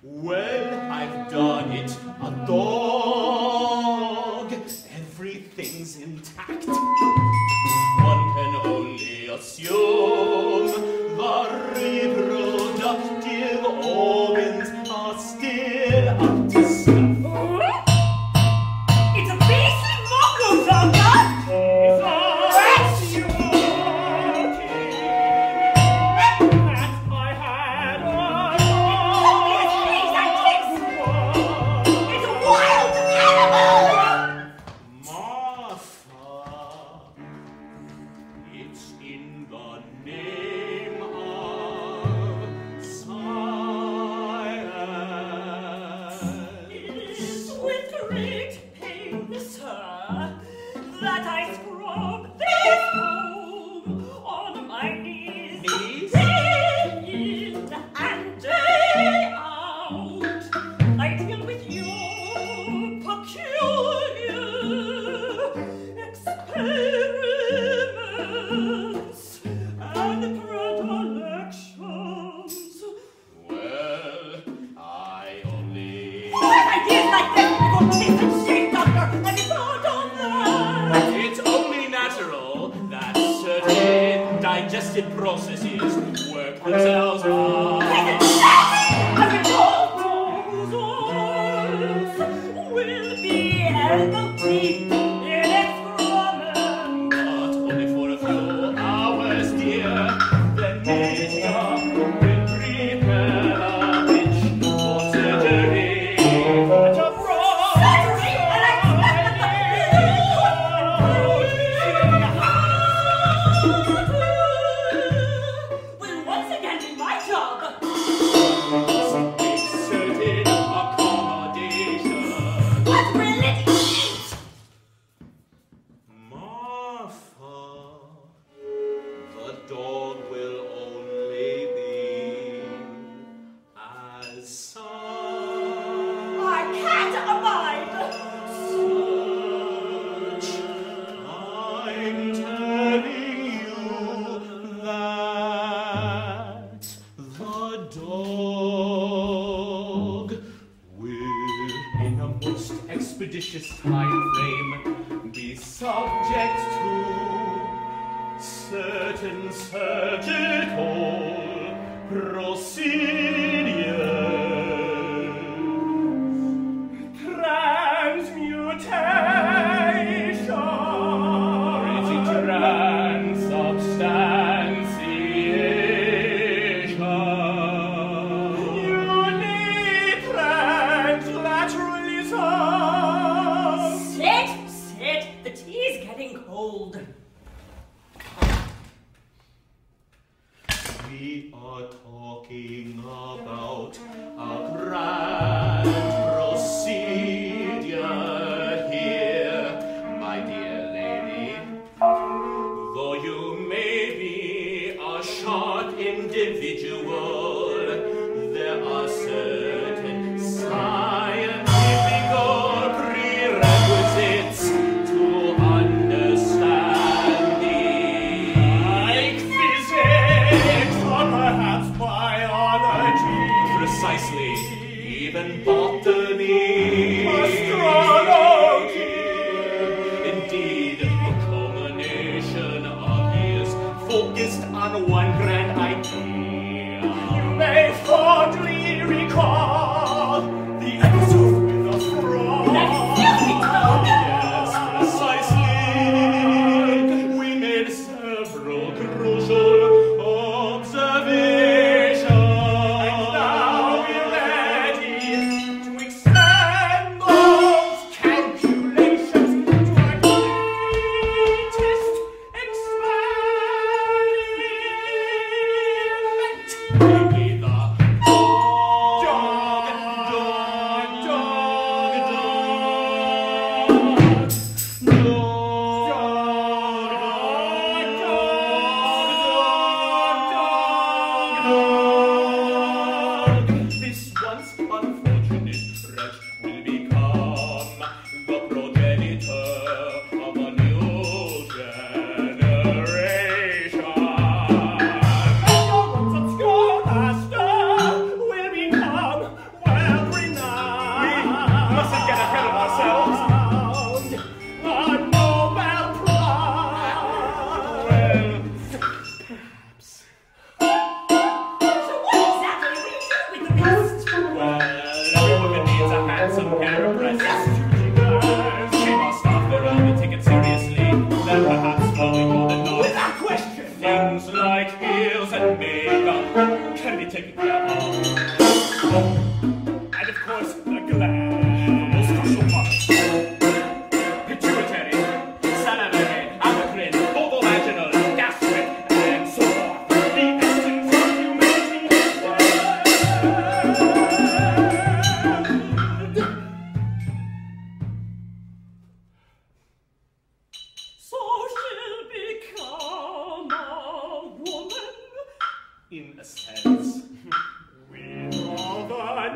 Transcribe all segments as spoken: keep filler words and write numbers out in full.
Well, I've done it, a dog. Everything's intact. One can only assume the reproductive organs are still up to snuff. It's a basic vocal song. Digestive processes work themselves out. And the cosmos will be empty in its promise. But only for a few hours, dear, then nature will prepare each for surgery. Such a process! Expeditious time frame be subject to certain surgical procedures. Transmutation, transubstantiation. We are talking about a grand procedure here, my dear lady. Though you may be a short individual, there are certain scientific prerequisites to understand these. Like physics! Perhaps biology, precisely, even botany, astrology. Indeed, the culmination of years focused on one grand idea. You may fondly recall the episode with the frog. Yes, precisely. We made several crucial. John!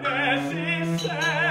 This is sad.